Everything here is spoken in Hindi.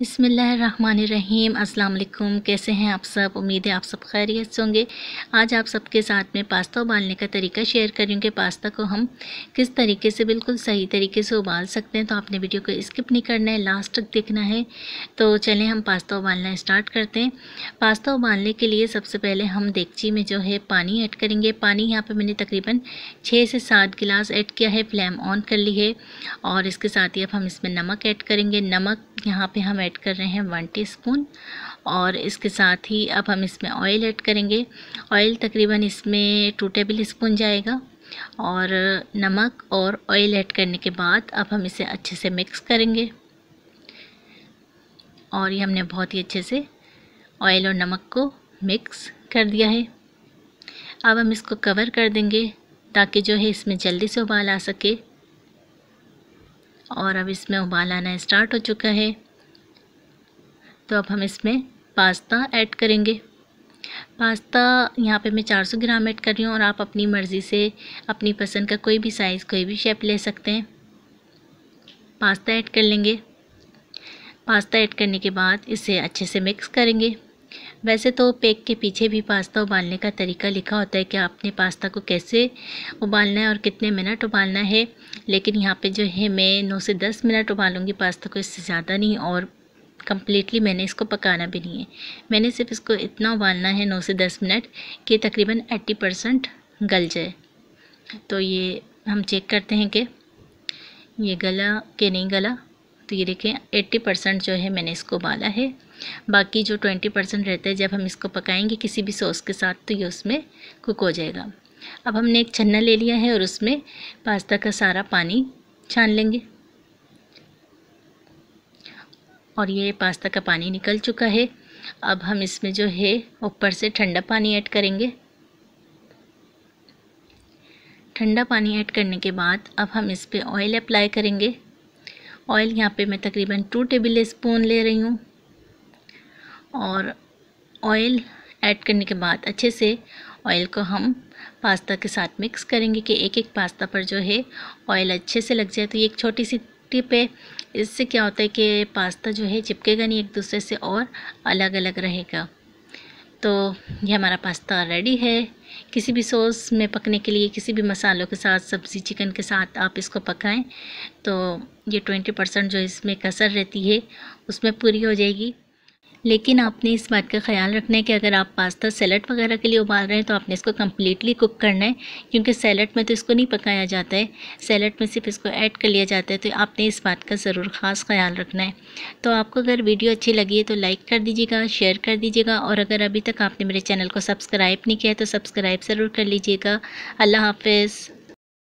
बिस्मिल्लाहिर्रहमानिर्रहीम, अस्सलाम वालेकुम। कैसे हैं आप सब? उम्मीद है आप सब खैरियत से होंगे। आज आप सबके साथ में पास्ता उबालने का तरीका शेयर करूँ कि पास्ता को हम किस तरीके से बिल्कुल सही तरीके से उबाल सकते हैं। तो आपने वीडियो को स्किप नहीं करना है, लास्ट तक देखना है। तो चलें हम पास्ता उबालना स्टार्ट करते हैं। पास्ता उबालने के लिए सबसे पहले हम देगची में जो है पानी ऐड करेंगे। पानी यहाँ पर मैंने तकरीबन 6 से 7 गिलास ऐड किया है। फ्लेम ऑन कर ली है और इसके साथ ही अब हम इसमें नमक ऐड करेंगे। नमक यहाँ पर हम ऐड कर रहे हैं 1 टीस्पून। और इसके साथ ही अब हम इसमें ऑयल ऐड करेंगे। ऑयल तकरीबन इसमें 2 टेबल स्पून जाएगा। और नमक और ऑयल ऐड करने के बाद अब हम इसे अच्छे से मिक्स करेंगे। और ये हमने बहुत ही अच्छे से ऑयल और नमक को मिक्स कर दिया है। अब हम इसको कवर कर देंगे ताकि जो है इसमें जल्दी से उबाल आ सके। और अब इसमें उबाल आना स्टार्ट हो चुका है। तो अब हम इसमें पास्ता ऐड करेंगे। पास्ता यहाँ पे मैं 400 ग्राम ऐड कर रही हूँ और आप अपनी मर्ज़ी से अपनी पसंद का कोई भी साइज़ कोई भी शेप ले सकते हैं। पास्ता ऐड कर लेंगे। पास्ता ऐड करने के बाद इसे अच्छे से मिक्स करेंगे। वैसे तो पैक के पीछे भी पास्ता उबालने का तरीका लिखा होता है कि आपने पास्ता को कैसे उबालना है और कितने मिनट उबालना है, लेकिन यहाँ पे जो है मैं 9 से 10 मिनट उबालूँगी पास्ता को, इससे ज़्यादा नहीं। और कम्प्लीटली मैंने इसको पकाना भी नहीं है, मैंने सिर्फ इसको इतना उबालना है 9 से 10 मिनट कि तकरीबन 80% गल जाए। तो ये हम चेक करते हैं कि ये गला कि नहीं गला। तो ये देखें 80% जो है मैंने इसको उबाला है। बाकी जो 20% रहता है जब हम इसको पकाएंगे किसी भी सॉस के साथ तो ये उसमें कुक हो जाएगा। अब हमने एक छन्ना ले लिया है और उसमें पास्ता का सारा पानी छान लेंगे। और ये पास्ता का पानी निकल चुका है। अब हम इसमें जो है ऊपर से ठंडा पानी ऐड करेंगे। ठंडा पानी ऐड करने के बाद अब हम इस पर ऑयल अप्लाई करेंगे। ऑयल यहाँ पे मैं तकरीबन 2 टेबल स्पून ले रही हूँ। और ऑयल ऐड करने के बाद अच्छे से ऑयल को हम पास्ता के साथ मिक्स करेंगे कि एक एक पास्ता पर जो है ऑयल अच्छे से लग जाए। तो ये एक छोटी सी टिप है, इससे क्या होता है कि पास्ता जो है चिपकेगा नहीं एक दूसरे से और अलग अलग रहेगा। तो ये हमारा पास्ता रेडी है। किसी भी सॉस में पकने के लिए, किसी भी मसालों के साथ, सब्ज़ी चिकन के साथ आप इसको पकाएं तो ये 20% जो इसमें कसर रहती है उसमें पूरी हो जाएगी। लेकिन आपने इस बात का ख्याल रखना है कि अगर आप पास्ता सैलड वगैरह के लिए उबाल रहे हैं तो आपने इसको कम्प्लीटली कुक करना है, क्योंकि सैलड में तो इसको नहीं पकाया जाता है, सैलड में सिर्फ इसको ऐड कर लिया जाता है। तो आपने इस बात का ज़रूर ख़ास ख्याल रखना है। तो आपको अगर वीडियो अच्छी लगी है तो लाइक कर दीजिएगा, शेयर कर दीजिएगा। और अगर अभी तक आपने मेरे चैनल को सब्सक्राइब नहीं किया है तो सब्सक्राइब ज़रूर कर लीजिएगा। अल्लाह हाफ़िज़।